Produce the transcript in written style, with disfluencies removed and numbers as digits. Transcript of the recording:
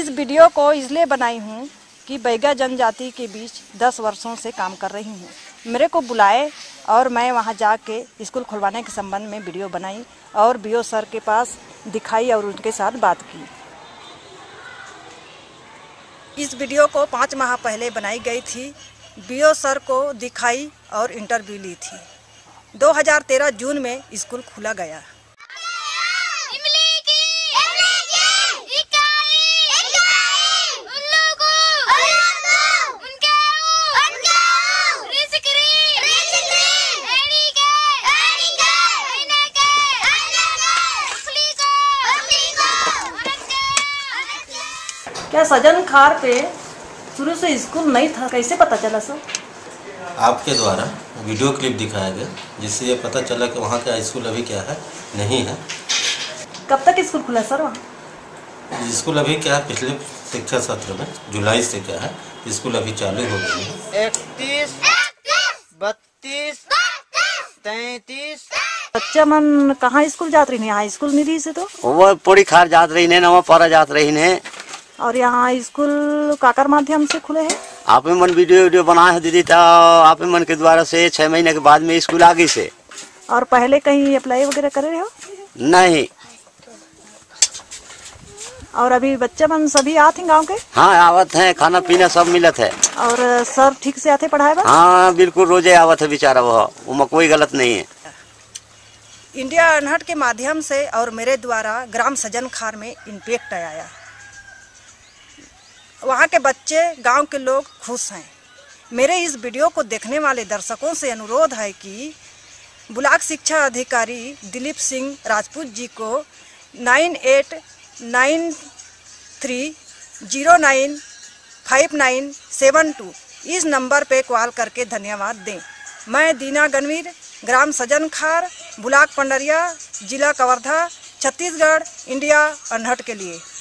इस वीडियो को इसलिए बनाई हूँ कि बैगा जनजाति के बीच 10 वर्षों से काम कर रही हूँ। मेरे को बुलाए और मैं वहाँ जाके स्कूल खुलवाने के संबंध में वीडियो बनाई और बीओ सर के पास दिखाई और उनके साथ बात की। इस वीडियो को 5 माह पहले बनाई गई थी, बीओ सर को दिखाई और इंटरव्यू ली थी। 2013 जून में स्कूल खुला गया। क्या सजनखार पे शुरू से स्कूल नहीं था, कैसे पता चला सर? आपके द्वारा वीडियो क्लिप दिखाया गया जिससे ये पता चला कि वहाँ का स्कूल अभी क्या है, नहीं है। कब तक स्कूल खुला सर वहाँ? स्कूल अभी क्या है, पिछले शिक्षा सत्र में जुलाई से क्या है स्कूल अभी चालू हो गई है। 31, 32, 33 बच्चा मन कहाँ स्कूल जाती रही? यहाँ स्कूल मिली से तो वो पौड़ी खार जात रही ने, नवा पारा जात रही ने। और यहाँ स्कूल काकर माध्यम से खुले हैं। आप मन वीडियो बनाए हैं दीदी, तो आप मन के द्वारा से 6 महीने के बाद में स्कूल आ गई से। और पहले कहीं अप्लाई वगैरह कर रहे हो? नहीं। और अभी बच्चे मन सभी आते हैं गांव के? हाँ आवत हैं, खाना पीना सब मिलत है। और सर ठीक से आते पढ़ाए बा? हाँ बिल्कुल, रोजे आवत है बेचारा, वो कोई गलत नहीं है। इंडिया अनहट के माध्यम से और मेरे द्वारा ग्राम सजनखार में इम्पेक्ट आया। वहाँ के बच्चे, गांव के लोग खुश हैं। मेरे इस वीडियो को देखने वाले दर्शकों से अनुरोध है कि ब्लॉक शिक्षा अधिकारी दिलीप सिंह राजपूत जी को 9893095972 इस नंबर पे कॉल करके धन्यवाद दें। मैं दीना गणवीर, ग्राम सजनखार, ब्लॉक पंडरिया, जिला कवर्धा, छत्तीसगढ़, इंडिया अनहट के लिए।